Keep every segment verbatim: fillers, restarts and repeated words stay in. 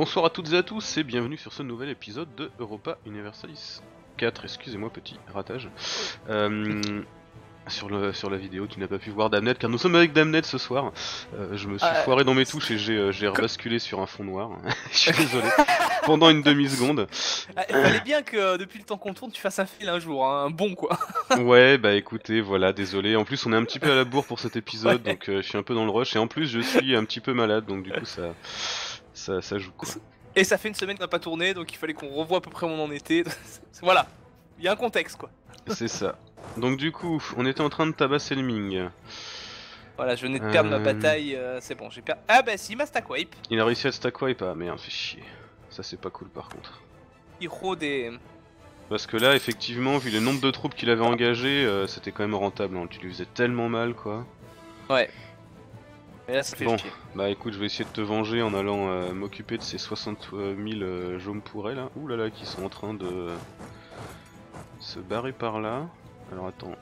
Bonsoir à toutes et à tous et bienvenue sur ce nouvel épisode de Europa Universalis quatre, excusez-moi petit ratage. Euh, sur, le, sur la vidéo, tu n'as pas pu voir Damned car nous sommes avec Damned ce soir. Euh, je me suis euh... foiré dans mes touches et j'ai rebasculé sur un fond noir. Je suis désolé. Pendant une demi-seconde. Ah, il fallait bien que depuis le temps qu'on tourne, tu fasses un fil un jour, hein, un bon quoi. Ouais, bah écoutez, voilà, désolé. En plus, on est un petit peu à la bourre pour cet épisode, ouais. donc euh, je suis un peu dans le rush. Et en plus, je suis un petit peu malade, donc du coup, ça, ça, ça joue quoi. Et ça fait une semaine qu'on n'a pas tourné, donc il fallait qu'on revoie à peu près où on en était. Voilà, il y a un contexte quoi. C'est ça. Donc du coup, on était en train de tabasser le Ming. Voilà, je venais de perdre euh... ma bataille, euh, c'est bon, j'ai perdu. Ah bah si, il m'a stackwipe. Il a réussi à stackwipe, ah merde, fait chier. Ça c'est pas cool par contre. Hiro des... Parce que là effectivement vu le nombre de troupes qu'il avait engagées, euh, c'était quand même rentable, hein. Tu lui faisais tellement mal quoi. Ouais. Mais là ça fait bon. Chier. Bah écoute, je vais essayer de te venger en allant euh, m'occuper de ces soixante mille euh, Jaune Pur là. Ouh là là, qui sont en train de euh, se barrer par là. Alors attends,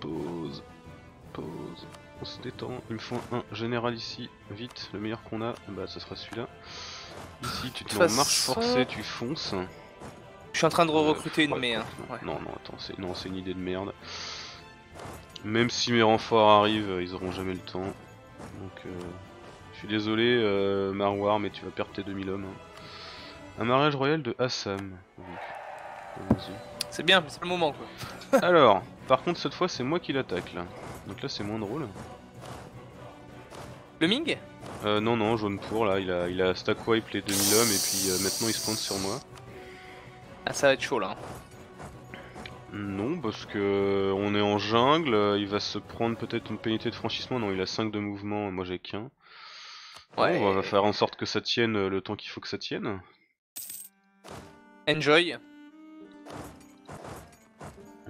pause, pause, on se détend, il me faut un général ici, vite, le meilleur qu'on a, bah ça sera celui-là. Ici, tu te mets en marche forcée, tu fonces. Je suis en train de recruter euh, une merde. Non, ouais. non, non, attends, non, c'est une idée de merde. Même si mes renforts arrivent, ils auront jamais le temps. Donc, euh, je suis désolé, euh, Marwar, mais tu vas perdre tes deux mille hommes. Hein. Un mariage royal de Assam. C'est bien, c'est le moment quoi. Alors, par contre, cette fois, c'est moi qui l'attaque là. Donc là, c'est moins drôle. Le Ming ? Euh, non, non, Jaune Pur là, il a, il a stackwipe les deux mille hommes et puis euh, maintenant il se pointe sur moi. Ah, ça va être chaud là. Non, parce que on est en jungle, il va se prendre peut-être une pénalité de franchissement. Non, il a cinq de mouvement, moi j'ai qu'un. Ouais. On va faire en sorte que ça tienne le temps qu'il faut que ça tienne. Enjoy.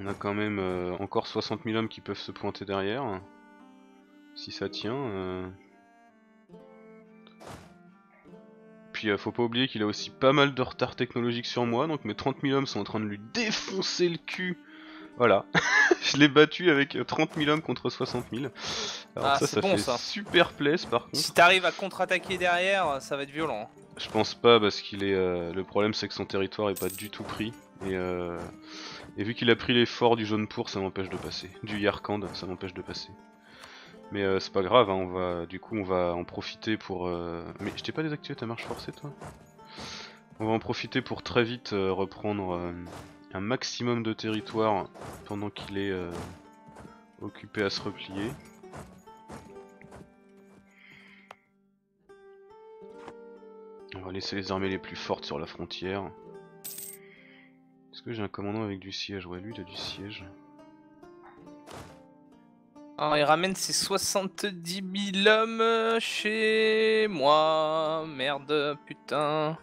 On a quand même euh, encore soixante mille hommes qui peuvent se pointer derrière. Si ça tient. Euh... Puis euh, faut pas oublier qu'il a aussi pas mal de retard technologique sur moi, donc mes trente mille hommes sont en train de lui défoncer le cul. Voilà, je l'ai battu avec trente mille hommes contre soixante mille. Alors ah, ça, ça bon, fait ça. Super place par contre. Si t'arrives à contre-attaquer derrière, ça va être violent. Je pense pas parce qu'il est. Euh... Le problème c'est que son territoire est pas du tout pris. Et, euh... et vu qu'il a pris les forts du Jaune Pur, ça m'empêche de passer. Du Yarkand, ça m'empêche de passer. Mais euh, c'est pas grave, hein, on va, du coup on va en profiter pour... Euh... Mais je t'ai pas désactivé ta marche forcée toi? On va en profiter pour très vite euh, reprendre euh, un maximum de territoire pendant qu'il est euh, occupé à se replier. On va laisser les armées les plus fortes sur la frontière. Est-ce que j'ai un commandant avec du siège? Ouais, lui il a du siège. Alors il ramène ses soixante-dix mille hommes chez moi, merde, putain.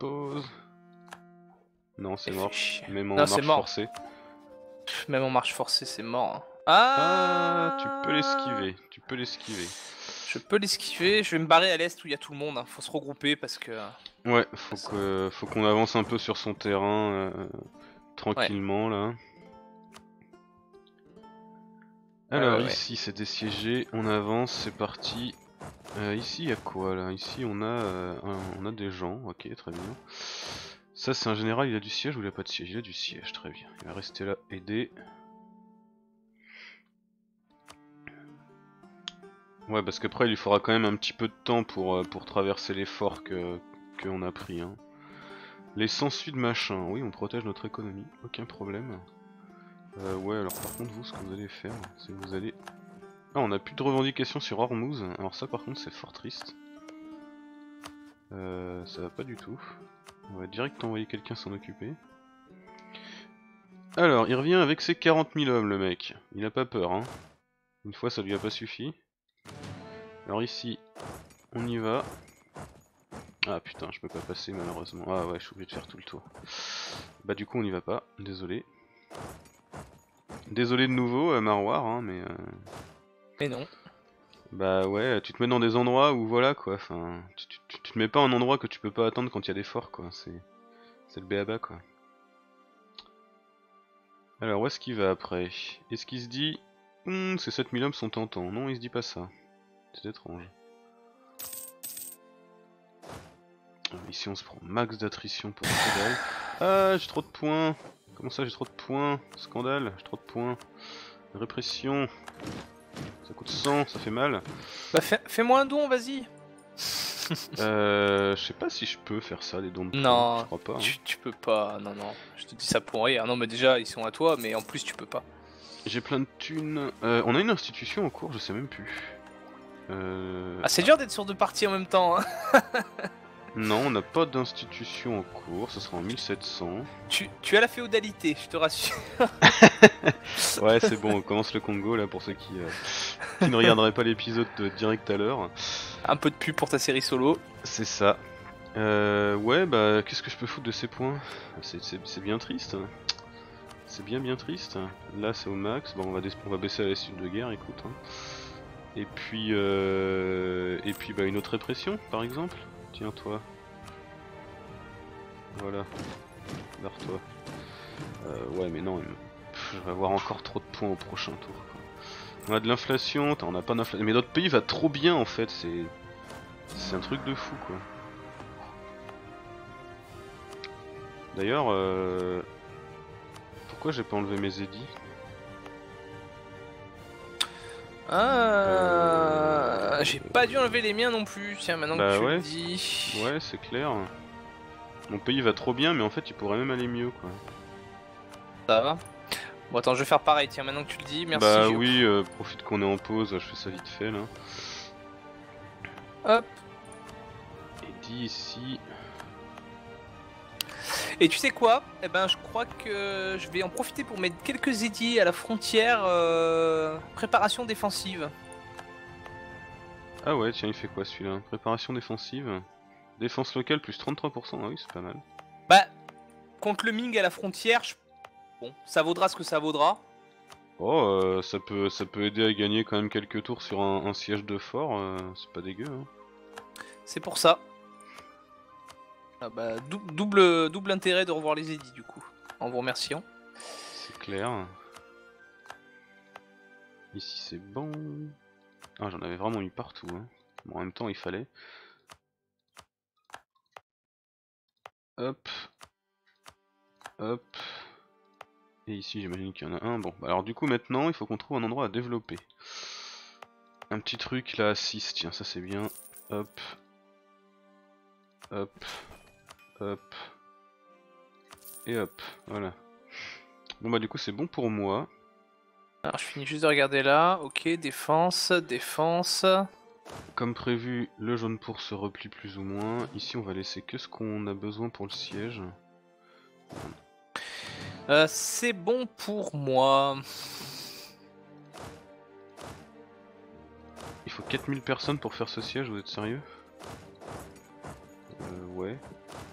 Pause. Non c'est mort, même en non, marche mort. forcée. Même en marche forcée c'est mort. Ah, ah tu peux l'esquiver, tu peux l'esquiver. Je peux l'esquiver, je vais me barrer à l'est où il y a tout le monde, hein. Faut se regrouper parce que... Ouais, faut que, faut qu'on avance un peu sur son terrain, euh, tranquillement ouais. là. Alors ouais, ouais. Ici c'est dessiégé, on avance, c'est parti. Euh, ici il y a quoi là? Ici on a euh, un, on a des gens, ok très bien. Ça c'est un général, il a du siège ou il a pas de siège? Il a du siège, très bien. Il va rester là, aider. Ouais parce qu'après il lui faudra quand même un petit peu de temps pour, euh, pour traverser les forts que qu'on a pris. Hein. Les sangsues de machin, oui on protège notre économie, aucun problème. Euh, ouais alors par contre vous ce que vous allez faire c'est que vous allez... Ah on a plus de revendications sur Hormuz, alors ça par contre c'est fort triste. Euh, ça va pas du tout. On va direct envoyer quelqu'un s'en occuper. Alors il revient avec ses quarante mille hommes le mec, il a pas peur hein. Une fois ça lui a pas suffi. Alors ici on y va. Ah putain je peux pas passer malheureusement, ah ouais je suis obligé de faire tout le tour. Bah du coup on y va pas, désolé. Désolé de nouveau, euh, Marwar, hein, mais... Euh... Mais non. Bah ouais, tu te mets dans des endroits où voilà quoi, enfin... Tu, tu, tu, tu te mets pas un endroit que tu peux pas attendre quand il y a des forts quoi, c'est... C'est le béaba quoi. Alors où est-ce qu'il va après? Est-ce qu'il se dit... Mmh, ces sept mille hommes sont tentants, non il se dit pas ça. C'est étrange. Alors ici on se prend max d'attrition pour le dalle. Ah, j'ai trop de points. Comment ça j'ai trop de points? Scandale, j'ai trop de points. Répression. Ça coûte cent, ça fait mal. Bah fais-moi fais un don, vas-y. euh, je sais pas si je peux faire ça, les dons de points. Non, je crois pas, hein. tu, tu peux pas, non, non. Je te dis ça pour rien. Non mais déjà ils sont à toi, mais en plus tu peux pas. J'ai plein de thunes. Euh, on a une institution en cours, je sais même plus. Euh... Ah c'est ah. dur d'être sur deux parties en même temps, hein. Non, on n'a pas d'institution en cours, ça sera en mille sept cents. Tu, tu as la féodalité, je te rassure. Ouais, c'est bon, on commence le Congo là pour ceux qui, euh, qui ne regarderaient pas l'épisode direct à l'heure. Un peu de pub pour ta série solo. C'est ça. Euh, ouais, bah qu'est-ce que je peux foutre de ces points? C'est bien triste. C'est bien bien triste. Là, c'est au max. Bon, on va, on va baisser à l'estime de guerre, écoute. Hein. Et puis, euh, et puis bah, une autre répression, par exemple. Tiens toi. Voilà. Vers toi. Euh, ouais mais non, pff, je vais avoir encore trop de points au prochain tour. Quoi. On a de l'inflation, on n'a pas d'inflation. Mais notre pays va trop bien en fait, c'est. C'est un truc de fou quoi. D'ailleurs, euh... pourquoi j'ai pas enlevé mes édits? Ah, euh... j'ai pas dû enlever les miens non plus, tiens maintenant bah que tu ouais. le dis. Ouais c'est clair. Mon pays va trop bien mais en fait il pourrait même aller mieux quoi. Ça va. Bon attends je vais faire pareil, tiens maintenant que tu le dis, merci. Bah Gio. oui, euh, profite qu'on est en pause, je fais ça vite fait là. Hop. Et dis ici. Et tu sais quoi? Eh ben je crois que je vais en profiter pour mettre quelques édits à la frontière euh... préparation défensive. Ah ouais tiens il fait quoi celui-là? Préparation défensive. Défense locale plus trente-trois pour cent, ah oui c'est pas mal. Bah contre le Ming à la frontière, je... bon ça vaudra ce que ça vaudra. Oh euh, ça peut ça peut aider à gagner quand même quelques tours sur un, un siège de fort, euh, c'est pas dégueu hein. C'est pour ça. Ah bah, dou double, double intérêt de revoir les édits du coup, en vous remerciant. C'est clair. Ici c'est bon. Ah j'en avais vraiment eu partout. Hein. Bon, en même temps il fallait. Hop. Hop. Et ici j'imagine qu'il y en a un. Bon, alors du coup maintenant il faut qu'on trouve un endroit à développer. Un petit truc là à six, tiens ça c'est bien. Hop. Hop. Hop. Et hop, voilà. Bon bah du coup c'est bon pour moi. Alors je finis juste de regarder là, ok, défense, défense. Comme prévu, le jaune pour se replie plus ou moins. Ici on va laisser que ce qu'on a besoin pour le siège. Euh, c'est bon pour moi. Il faut quatre mille personnes pour faire ce siège, vous êtes sérieux? Euh, ouais.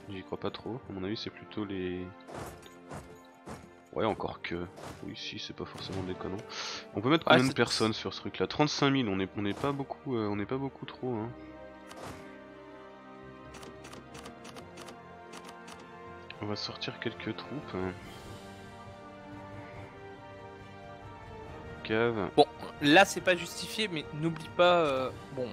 J'y crois pas trop, à mon avis c'est plutôt les... Ouais encore que... Oui si, c'est pas forcément déconnant. On peut mettre combien de personnes sur ce truc là? Trente-cinq mille, on est, on est pas beaucoup, euh, on est pas beaucoup trop hein. On va sortir quelques troupes. Cave. Bon, là c'est pas justifié mais n'oublie pas... Euh, bon,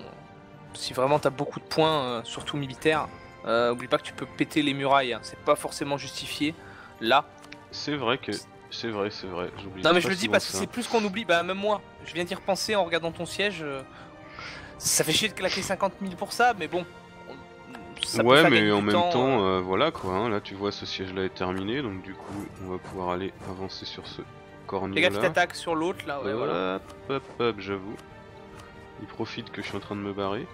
si vraiment t'as beaucoup de points, euh, surtout militaires... Euh, oublie pas que tu peux péter les murailles, hein. C'est pas forcément justifié. Là, c'est vrai que c'est vrai, c'est vrai. Non, mais je le dis parce que c'est plus qu'on oublie. Bah, même moi, je viens d'y repenser en regardant ton siège. Euh... Ça fait chier de claquer cinquante mille pour ça, mais bon, ça ouais, peut mais en même temps, temps euh, voilà quoi. Hein. Là, tu vois, ce siège là est terminé, donc du coup, on va pouvoir aller avancer sur ce cornier là. Les gars qui t'attaquent sur l'autre là, ouais, hop, voilà. Hop, hop, hop, j'avoue. Ils profitent que je suis en train de me barrer.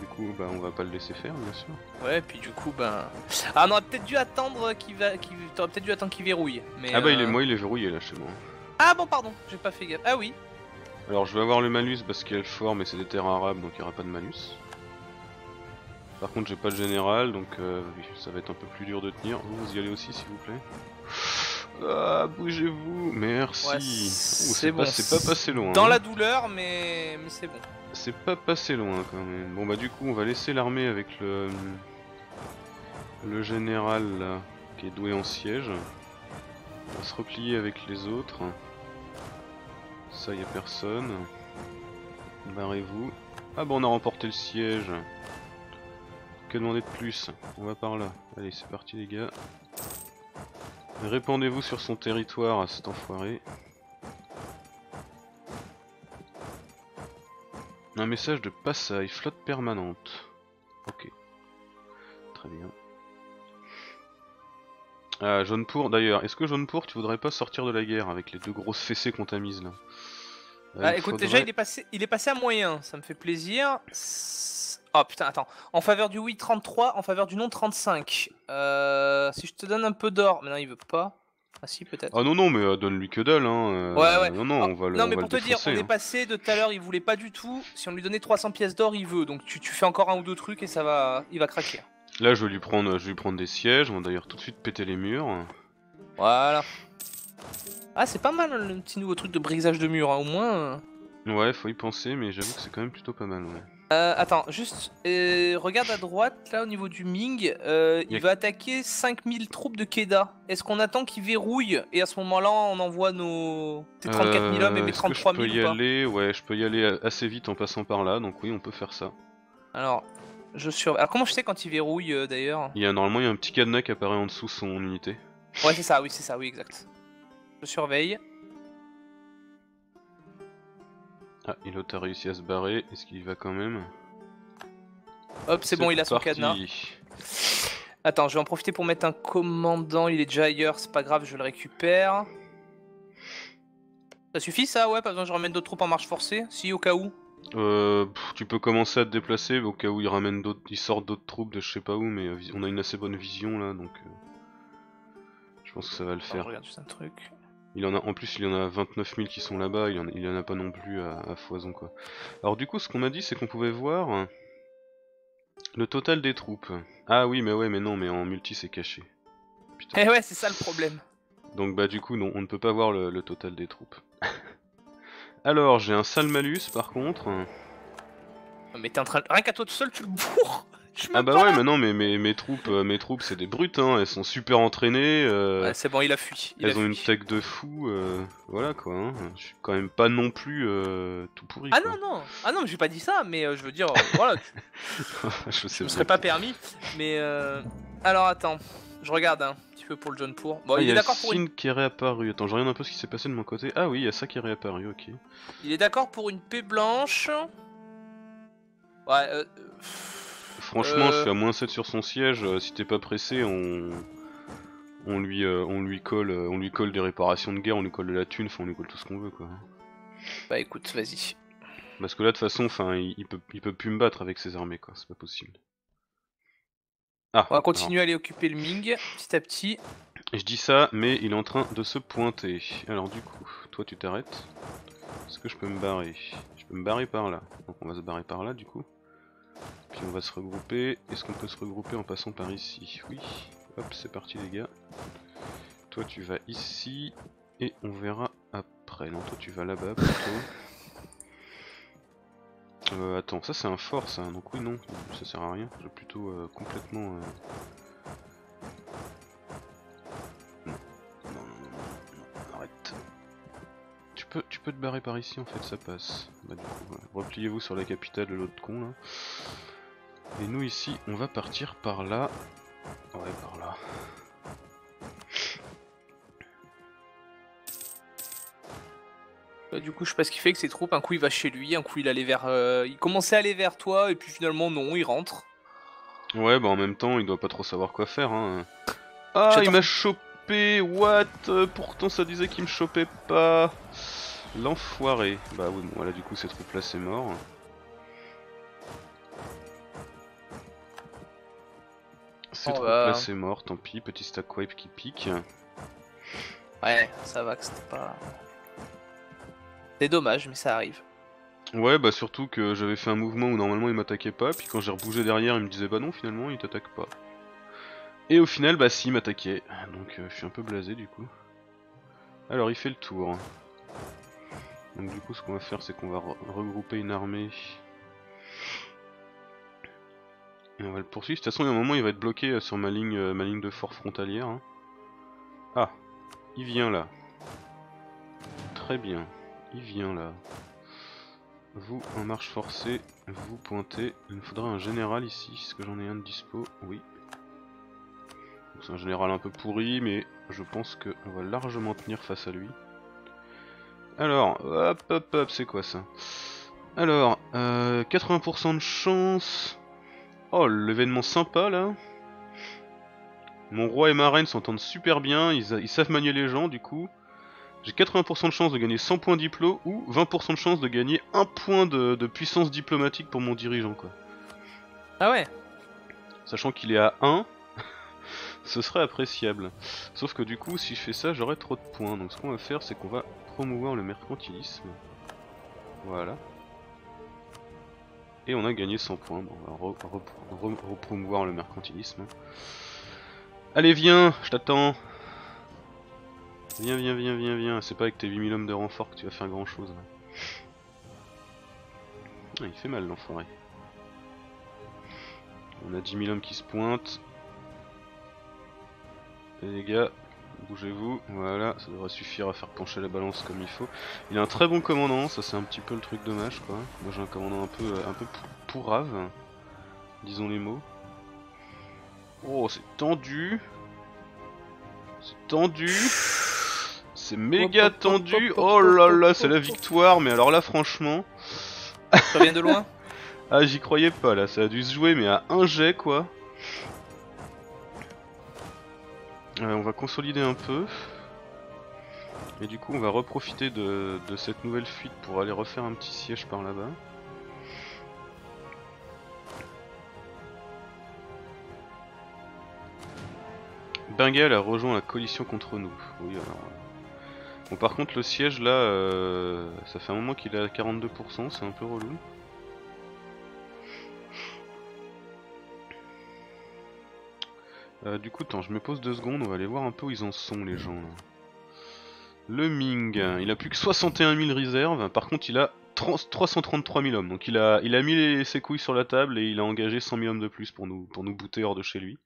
Du coup, bah, on va pas le laisser faire, bien sûr. Ouais, et puis du coup, ben. Bah... Ah, on aurait peut-être dû attendre qu'il va, qu'il... t'aurais peut-être dû attendre qu'il verrouille. Mais ah, bah, euh... il est, moi, il est verrouillé là chez moi. Ah, bon, pardon, j'ai pas fait gaffe. Ah, oui. Alors, je vais avoir le malus parce qu'il y a le fort, mais c'est des terres arabes donc il n'y aura pas de malus. Par contre, j'ai pas de général donc euh, ça va être un peu plus dur de tenir. Vous, vous y allez aussi, s'il vous plaît. Ah, bougez-vous. Merci. Ouais, c'est bon. C'est pas passé loin. Dans hein. la douleur, mais, mais c'est bon. C'est pas passé loin quand même. Bon bah du coup on va laisser l'armée avec le le général là qui est doué en siège. On va se replier avec les autres. Ça y a personne. Barrez-vous. Ah bah on a remporté le siège. Que demander de plus? On va par là. Allez, c'est parti les gars. Répandez-vous sur son territoire à cet enfoiré. Un message de Passaï, flotte permanente. Ok. Très bien. Ah, Jaune Pur, d'ailleurs, est-ce que Jaune Pur, tu voudrais pas sortir de la guerre avec les deux grosses fessées qu'on t'a mises là? Bah euh, écoute, faudrait... déjà il est, passé, il est passé à moyen, ça me fait plaisir. Oh putain, attends. En faveur du oui, trente-trois, en faveur du non, trente-cinq. Euh, si je te donne un peu d'or, mais non, il veut pas. Ah si, peut-être. Ah non, non, mais euh, donne-lui que dalle. Hein. Ouais, ouais. Non, non, ah, on va le Non, mais pour te dire, on hein. est passé de tout à l'heure, il voulait pas du tout. Si on lui donnait trois cents pièces d'or, il veut. Donc tu, tu fais encore un ou deux trucs et ça va, il va craquer. Là, je vais lui prendre, je vais lui prendre des sièges. On va d'ailleurs tout de suite péter les murs. Voilà. Ah, c'est pas mal le petit nouveau truc de brisage de mur, hein, au moins. Ouais, faut y penser, mais j'avoue que c'est quand même plutôt pas mal. Ouais. Euh, attends, juste euh, regarde à droite, là au niveau du Ming, euh, il va attaquer cinq mille troupes de Kedah. Est-ce qu'on attend qu'il verrouille et à ce moment-là on envoie nos trente-quatre mille euh, hommes et mes trente-trois mille? Je peux y aller, ouais, je peux y aller assez vite en passant par là, donc oui, on peut faire ça. Alors, je surveille. Alors comment je sais quand il verrouille euh, d'ailleurs? Il y a normalement il y a un petit cadenas qui apparaît en dessous de son unité. Ouais, c'est ça, oui, c'est ça, oui, exact. Je surveille. Ah, il a réussi à se barrer, est-ce qu'il y va quand même? Hop, c'est bon, il a son cadenas. Attends, je vais en profiter pour mettre un commandant, il est déjà ailleurs, c'est pas grave, je le récupère. Ça suffit ça? Ouais, pas besoin que je ramène d'autres troupes en marche forcée? Si, au cas où. Euh, pff, tu peux commencer à te déplacer, au cas où ils ramènent d'autres, ils sortent d'autres troupes de je sais pas où, mais on a une assez bonne vision là, donc... Euh, je pense que ça va le faire. Attends, je regarde juste un truc... Il en a, en plus il y en a vingt-neuf mille qui sont là-bas, il, il en a pas non plus à, à foison quoi. Alors du coup ce qu'on m'a dit c'est qu'on pouvait voir le total des troupes. Ah oui mais ouais mais non mais en multi c'est caché. Putain. Eh ouais c'est ça le problème. Donc bah du coup non, on ne peut pas voir le, le total des troupes. Alors j'ai un sale malus par contre. Mais t'es en train de... Rien qu'à toi tout seul tu le bourres. Ah bah ouais mais non mais mes, mes troupes mes troupes c'est des brutes hein, elles sont super entraînées euh, ouais, c'est bon il a fui il Elles a ont fui. Une tech de fou euh, voilà quoi hein. Je suis quand même pas non plus euh, tout pourri. Ah quoi. non non Ah non mais j'ai pas dit ça mais euh, je veux dire euh, voilà tu... Je, je me serais pas permis. Mais euh... alors attends je regarde hein, un petit peu pour le Jaune Pur. Bon ah, il, il est d'accord pour une... qui est réapparu. Attends je regarde un peu ce qui s'est passé de mon côté. Ah oui il y a ça qui est réapparu ok. Il est d'accord pour une paix blanche. Ouais euh... Franchement, euh... je suis à moins sept sur son siège. Euh, si t'es pas pressé, on, on lui, euh, on lui colle, euh, on lui colle des réparations de guerre, on lui colle de la thune, on lui colle tout ce qu'on veut, quoi. Bah écoute, vas-y. Parce que là, de toute façon, enfin, il, il peut, il peut plus me battre avec ses armées, quoi. C'est pas possible. Ah. On va continuer alors. à aller occuper le Ming, petit à petit. Je dis ça, mais il est en train de se pointer. Alors du coup, toi, tu t'arrêtes. Est-ce que je peux me barrer? Je peux me barrer par là. Donc on va se barrer par là, du coup. Puis on va se regrouper. Est-ce qu'on peut se regrouper en passant par ici? Oui. Hop, c'est parti les gars. Toi tu vas ici et on verra après. Non, toi tu vas là-bas plutôt. Euh, attends, ça c'est un fort ça. Donc oui, non, ça sert à rien. Je vais plutôt euh, complètement... Euh... Non. Non, non, non, non, arrête. Tu peux, tu peux te barrer par ici en fait, ça passe. Bah du coup, voilà. Repliez-vous sur la capitale de l'autre con là. Et nous ici, on va partir par là. Ouais, par là. Bah, du coup, je sais pas ce qu'il fait avec ses troupes. Un coup, il va chez lui, un coup, il allait vers. Euh... Il commençait à aller vers toi, et puis finalement, non, il rentre. Ouais, bah en même temps, il doit pas trop savoir quoi faire. Hein. Ah, il m'a chopé, what? Pourtant, ça disait qu'il me chopait pas. L'enfoiré. Bah oui, bon, voilà, du coup, ces troupes-là, c'est mort. Cette troupe là c'est mort, tant pis, petit stack wipe qui pique. Ouais, ça va que c'était pas... C'est dommage, mais ça arrive. Ouais, bah surtout que j'avais fait un mouvement où normalement il m'attaquait pas, puis quand j'ai rebougé derrière il me disait bah non finalement il t'attaque pas. Et au final bah si il m'attaquait, donc euh, je suis un peu blasé du coup. Alors il fait le tour. Donc du coup ce qu'on va faire c'est qu'on va re regrouper une armée... Et on va le poursuivre. De toute façon, il y a un moment, il va être bloqué sur ma ligne, euh, ma ligne de fort frontalière. Hein. Ah, il vient là. Très bien, il vient là. Vous en marche forcée, vous pointez. Il me faudra un général ici. Est-ce que j'en ai un de dispo? Oui. C'est un général un peu pourri, mais je pense qu'on va largement tenir face à lui. Alors, hop hop hop, c'est quoi ça? Alors, euh, quatre-vingts pour cent de chance. Oh, l'événement sympa là. Mon roi et ma reine s'entendent super bien, ils, ils savent manier les gens du coup. J'ai quatre-vingts pour cent de chance de gagner cent points diplo ou vingt pour cent de chance de gagner un point de, de puissance diplomatique pour mon dirigeant quoi. Ah ouais. Sachant qu'il est à un. Ce serait appréciable. Sauf que du coup, si je fais ça, j'aurai trop de points. Donc ce qu'on va faire, c'est qu'on va promouvoir le mercantilisme. Voilà. Et on a gagné cent points. Bon, on va repromouvoir re re re le mercantilisme. Allez, viens, je t'attends. Viens, viens, viens, viens, viens. C'est pas avec tes huit mille hommes de renfort que tu vas faire grand chose. Là. Ah, il fait mal l'enfoiré. On a dix mille hommes qui se pointent. Les gars, bougez-vous, voilà, ça devrait suffire à faire pencher la balance comme il faut. Il a un très bon commandant, ça c'est un petit peu le truc dommage quoi. Moi j'ai un commandant un peu un peu pourrave, disons les mots. Oh, c'est tendu. C'est tendu. C'est méga tendu. Oh là là, c'est la victoire, mais alors là franchement... Ça vient de loin. Ah, j'y croyais pas là, ça a dû se jouer mais à un jet quoi. Euh, on va consolider un peu et du coup on va reprofiter de, de cette nouvelle fuite pour aller refaire un petit siège par là-bas. Bengal a rejoint la coalition contre nous. Oui, alors... Bon, par contre le siège là, euh, ça fait un moment qu'il est à quarante-deux pour cent, c'est un peu relou. Euh, du coup, attends, je me pose deux secondes, on va aller voir un peu où ils en sont les gens. Là. Le Ming, il a plus que soixante et un mille réserves, par contre il a trois cent trente-trois mille hommes. Donc il a, il a mis les, ses couilles sur la table et il a engagé cent mille hommes de plus pour nous, pour nous bouter hors de chez lui.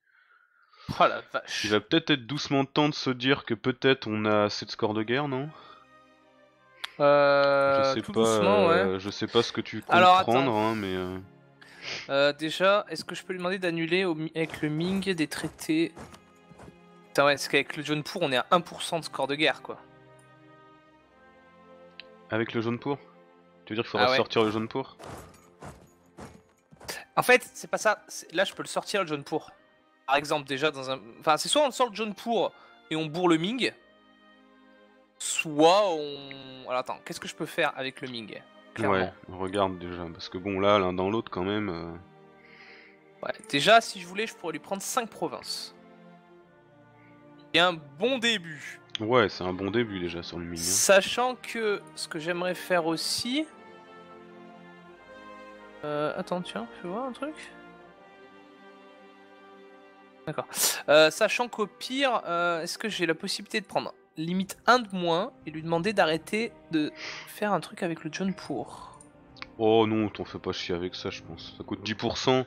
Oh la vache. Il va peut-être être doucement temps de se dire que peut-être on a assez de score de guerre, non? Euh... Je sais tout pas, doucement, euh, ouais. Je sais pas ce que tu comptes. Alors, prendre, hein, mais... Euh... Euh, déjà, est-ce que je peux lui demander d'annuler avec le Ming des traités? Putain ouais, parce qu'avec le Jaune Pur, on est à un pour cent de score de guerre quoi. Avec le Jaune Pur? Tu veux dire qu'il faudra ah ouais. sortir le Jaune Pur? En fait, c'est pas ça. Là, je peux le sortir le Jaune Pur. Par exemple, déjà dans un... Enfin, c'est soit on sort le Jaune Pur et on bourre le Ming, soit on... Alors attends, qu'est-ce que je peux faire avec le Ming? Clairement. Ouais, regarde déjà, parce que bon là, l'un dans l'autre quand même... Euh... Ouais, déjà si je voulais, je pourrais lui prendre cinq provinces. Et un bon début. Ouais, c'est un bon début déjà sur le Ming. Sachant que ce que j'aimerais faire aussi... Euh, attends, tiens, fais voir un truc. D'accord. Euh, sachant qu'au pire, euh, est-ce que j'ai la possibilité de prendre... limite un de moins et lui demander d'arrêter de faire un truc avec le Jaune Pur. Oh non, t'en fais pas chier avec ça, je pense. Ça coûte dix pour cent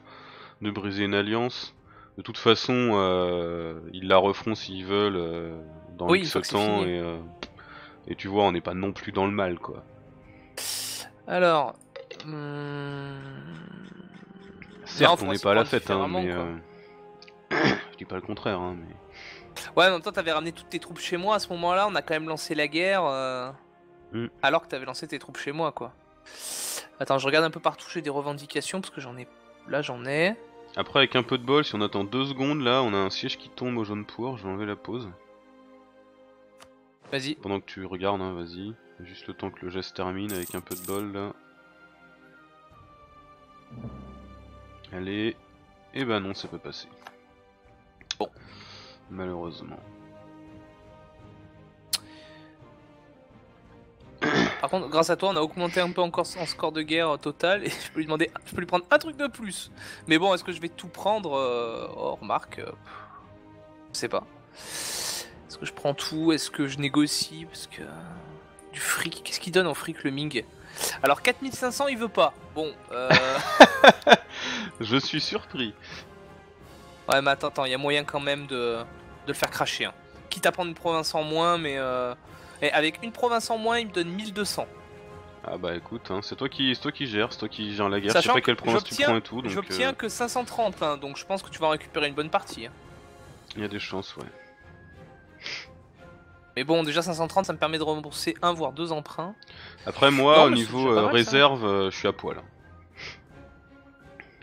de briser une alliance. De toute façon, euh, ils la referont s'ils veulent euh, dans oui, X temps et, euh, et tu vois, on n'est pas non plus dans le mal quoi. Alors, hum... certes, on n'est pas à la fête, hein, mais euh... je dis pas le contraire, hein, mais. Ouais, en même temps, t'avais ramené toutes tes troupes chez moi à ce moment-là, on a quand même lancé la guerre, euh... mm. alors que t'avais lancé tes troupes chez moi, quoi. Attends, je regarde un peu partout, j'ai des revendications, parce que j'en ai... Là, j'en ai... Après, avec un peu de bol, si on attend deux secondes, là, on a un siège qui tombe au Jaune Pur, je vais enlever la pause. Vas-y. Pendant que tu regardes, hein, vas-y. Juste le temps que le geste termine, avec un peu de bol, là. Allez. Eh ben non, ça peut passer. Bon. Malheureusement. Par contre, grâce à toi, on a augmenté un peu encore son score de guerre total et je peux lui demander, je peux lui prendre un truc de plus. Mais bon, est-ce que je vais tout prendre? Oh, remarque, je sais pas. Est-ce que je prends tout? Est-ce que je négocie? Parce que du fric, qu'est-ce qu'il donne en fric le Ming? Alors quatre mille cinq cents, il veut pas. Bon. Euh... je suis surpris. Ouais, mais attends, attends, il y a moyen quand même de. De le faire cracher, hein. Quitte à prendre une province en moins, mais euh... Et avec une province en moins, il me donne mille deux cents. Ah bah écoute, hein, c'est toi qui c'est toi qui gères, c'est toi qui gère la guerre, sachant je sais pas quelle province tu prends et tout. J'obtiens euh... que cinq cent trente, hein, donc je pense que tu vas en récupérer une bonne partie. Hein. Il y a des chances, ouais. Mais bon, déjà cinq cent trente, ça me permet de rembourser un voire deux emprunts. Après moi, non, au niveau euh, mal, réserve, euh, je suis à poil.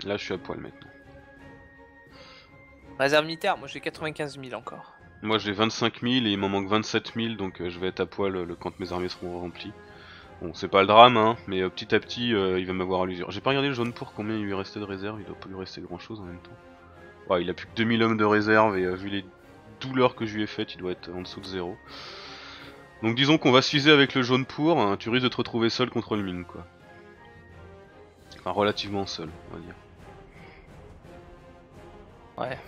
Là, je suis à poil maintenant. Réserve militaire, moi j'ai quatre-vingt-quinze mille encore. Moi j'ai vingt-cinq mille et il m'en manque vingt-sept mille, donc euh, je vais être à poil euh, quand mes armées seront remplies. Bon, c'est pas le drame, hein, mais euh, petit à petit, euh, il va m'avoir à l'usure. J'ai pas regardé le Jaune Pur combien il lui restait de réserve, il doit pas lui rester grand chose en même temps. Ouais, il a plus que deux mille hommes de réserve et euh, vu les douleurs que je lui ai faites, il doit être en dessous de zéro. Donc disons qu'on va s'user avec le Jaune Pur, hein, tu risques de te retrouver seul contre le Ming, quoi. Enfin, relativement seul, on va dire. Ouais.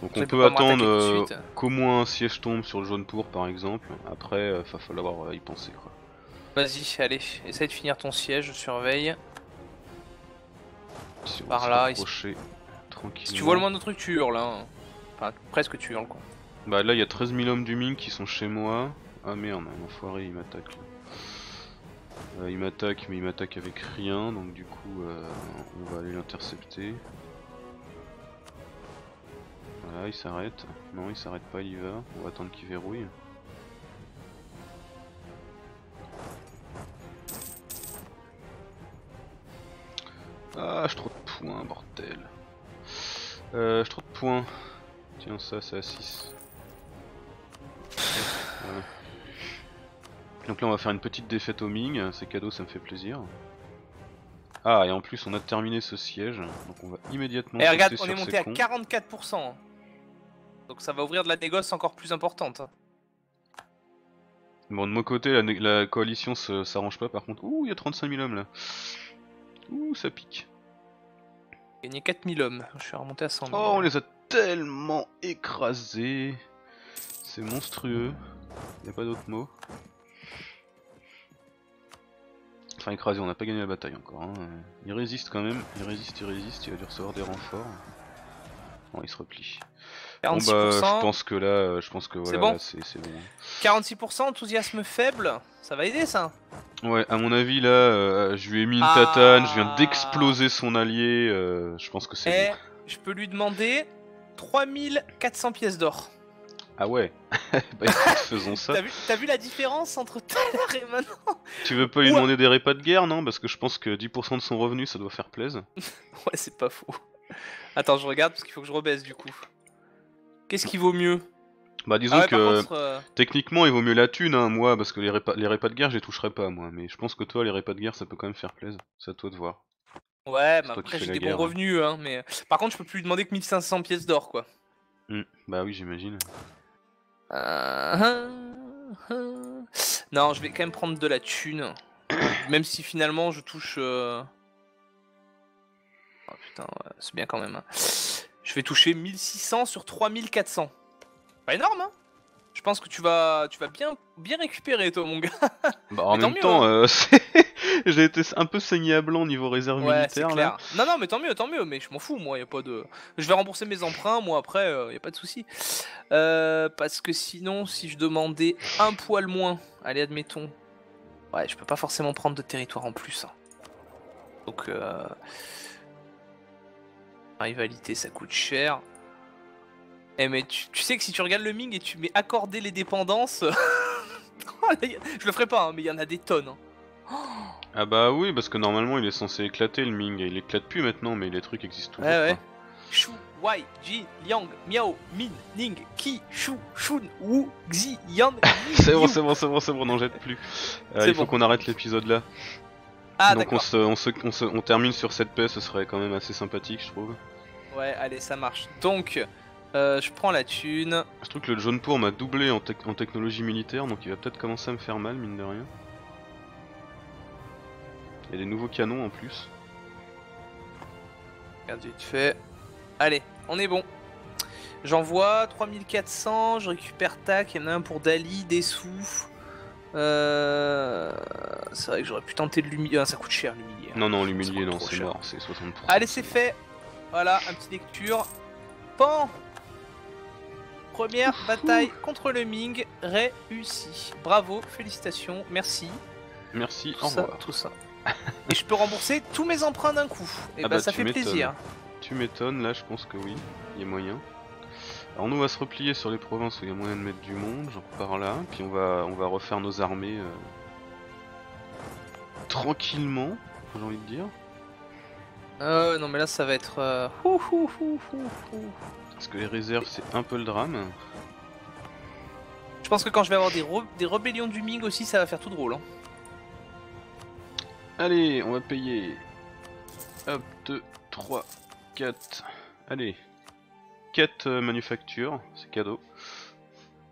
Donc on peut attendre euh, qu'au moins un siège tombe sur le Jaune Pur par exemple, après euh, va falloir euh, y penser, quoi. Vas-y, allez, essaye de finir ton siège, je surveille. Si par là, ici. Si tu vois le moindre truc, tu hurles, hein. Enfin, presque tu hurles, quoi. Bah là, il y a treize mille hommes du Ming qui sont chez moi. Ah merde, un enfoiré, il m'attaque. Euh, il m'attaque, mais il m'attaque avec rien, donc du coup, euh, on va aller l'intercepter. Voilà, il s'arrête. Non, il s'arrête pas, il y va. On va attendre qu'il verrouille. Ah, j'ai trop de points, bordel. Euh, j'ai trop de points. Tiens, ça, c'est à six. Voilà. Donc là, on va faire une petite défaite au Ming. C'est cadeau, ça me fait plaisir. Ah, et en plus, on a terminé ce siège. Donc on va immédiatement... Et regarde, on est monté à cons. quarante-quatre pour cent. Donc ça va ouvrir de la négoce encore plus importante. Bon, de mon côté, la, la coalition s'arrange pas, par contre. Ouh, il y a trente-cinq mille hommes, là. Ouh, ça pique. J'ai gagné quatre mille hommes, je suis remonté à cent. Oh, on les a tellement écrasés. C'est monstrueux. Y'a pas d'autre mot. Enfin, écrasé, on n'a pas gagné la bataille encore. Hein. Il résiste quand même, il résiste, il résiste, il va dû recevoir des renforts. Bon, il se replie. quarante-six pour cent. Bon, bah, je pense que là, je pense que voilà, c'est bon. Bon. quarante-six pour cent, enthousiasme faible, ça va aider ça. Ouais, à mon avis, là, euh, je lui ai mis une ah... tatane, je viens d'exploser son allié, euh, je pense que c'est bon. Je peux lui demander trois mille quatre cents pièces d'or. Ah ouais, bah écoute, faisons ça. T'as vu, t'as vu la différence entre tout à l'heure et maintenant? Tu veux pas lui demander des repas de guerre, non? Parce que je pense que dix pour cent de son revenu, ça doit faire plaisir. Ouais, c'est pas faux. Attends, je regarde parce qu'il faut que je rebaisse du coup. Qu'est-ce qui vaut mieux? Bah disons ah ouais, que contre, euh... techniquement il vaut mieux la thune, hein, moi, parce que les repas, les repas de guerre je les toucherai pas moi, mais je pense que toi les repas de guerre ça peut quand même faire plaisir, c'est à toi de voir. Ouais, bah après j'ai des bons revenus, hein, mais par contre je peux plus lui demander que mille cinq cents pièces d'or quoi. Mmh, bah oui j'imagine. Euh... Non, je vais quand même prendre de la thune, même si finalement je touche... Euh... Oh putain, ouais, c'est bien quand même. Hein. Je vais toucher mille six cents sur trois mille quatre cents. Pas énorme, hein. Je pense que tu vas, tu vas bien, bien récupérer, toi, mon gars. Bah, en même temps, euh, j'ai été un peu saigné à blanc niveau réserve ouais, militaire. Clair. Là. Non, non, mais tant mieux, tant mieux. Mais je m'en fous, moi. Y a pas de. Je vais rembourser mes emprunts, moi. Après, euh, y a pas de souci. Euh, parce que sinon, si je demandais un poil moins, allez, admettons. Ouais, je peux pas forcément prendre de territoire en plus. Hein. Donc. Euh... Rivalité, ça coûte cher. Eh mais tu, tu sais que si tu regardes le Ming et tu mets accorder les dépendances, je le ferai pas, hein, mais il y en a des tonnes. Hein. Oh ah bah oui, parce que normalement il est censé éclater le Ming, et il éclate plus maintenant, mais les trucs existent toujours. Ouais, ouais. Shu, Wai, Ji, Liang, Miao, Min, Ning, Qi, Shu, Shun, Wu, Xi, Yan. C'est bon, c'est bon, c'est bon, c'est bon, on n'en jette plus. Euh, il bon. faut qu'on arrête l'épisode là. Ah, donc on, se, on, se, on, se, on termine sur cette paix, ce serait quand même assez sympathique je trouve. Ouais allez ça marche, donc euh, je prends la thune. Je trouve que le Jaune Pur m'a doublé en, te en technologie militaire, donc il va peut-être commencer à me faire mal mine de rien. Il y a des nouveaux canons en plus. Regarde vite fait. Allez on est bon. J'envoie trois mille quatre cents, je récupère tac, il y en a un pour Dali, des sous. Euh... C'est vrai que j'aurais pu tenter de l'humilier. Ah, ça coûte cher l'humilier. Non, non, l'humilier, non, c'est mort, c'est soixante pour cent. Allez, c'est fait. Voilà, un petit lecture. Pan. Première bataille contre le Ming réussie. Bravo, félicitations, merci. Merci, tout au revoir. Ça, tout ça. Et je peux rembourser tous mes emprunts d'un coup. Et ah bah, bah ça fait plaisir. Tu m'étonnes, là je pense que oui, il y a moyen. Alors nous on va se replier sur les provinces où il y a moyen de mettre du monde, genre par là, puis on va on va refaire nos armées euh... tranquillement, j'ai envie de dire. Euh non mais là ça va être euh... ouh, ouh, ouh, ouh, ouh. Parce que les réserves c'est un peu le drame. Je pense que quand je vais avoir des, re des rébellions du Ming aussi, ça va faire tout drôle. Hein. Allez, on va payer. Hop, deux, trois, quatre. Allez. quatre euh, manufactures, c'est cadeau.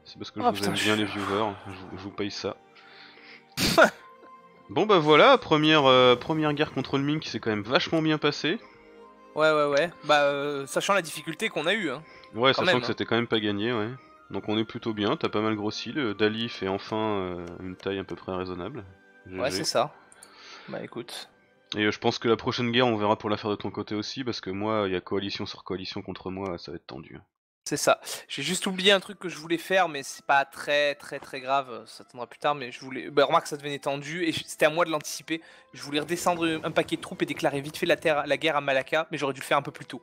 C'est parce que je oh, vous putain, aime bien je... les viewers, je, je vous paye ça. Bon bah voilà, première, euh, première guerre contre le Ming qui s'est quand même vachement bien passée. Ouais ouais ouais, bah euh, sachant la difficulté qu'on a eue. Hein. Ouais, quand sachant même, que hein. C'était quand même pas gagné, ouais. Donc on est plutôt bien, t'as pas mal grossi, le Dali fait enfin euh, une taille à peu près raisonnable. G G. Ouais c'est ça, bah écoute. Et euh, je pense que la prochaine guerre on verra pour la faire de ton côté aussi, parce que moi il y a coalition sur coalition contre moi, ça va être tendu. C'est ça, j'ai juste oublié un truc que je voulais faire, mais c'est pas très très très grave, ça attendra plus tard, mais je voulais... Bah, remarque ça devenait tendu, et c'était à moi de l'anticiper. Je voulais redescendre un paquet de troupes et déclarer vite fait la, terre... la guerre à Malacca, mais j'aurais dû le faire un peu plus tôt.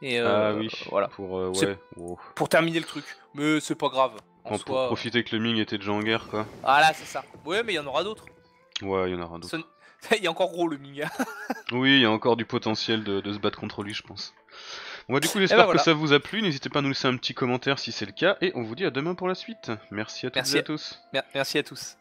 Et euh, ah oui, voilà. Pour, euh, ouais. Oh. Pour terminer le truc, mais c'est pas grave. En en soi, pour profiter euh... que le Ming était déjà en guerre quoi. Ah là c'est ça, ouais mais il y en aura d'autres. Ouais il y en aura d'autres. Il Ce... y a encore gros le Ming. Oui il y a encore du potentiel de, de se battre contre lui je pense. Bon bah du coup j'espère eh ben, voilà. que ça vous a plu, n'hésitez pas à nous laisser un petit commentaire si c'est le cas, et on vous dit à demain pour la suite. Merci à toutes Merci et à, à tous. Mer Merci à tous.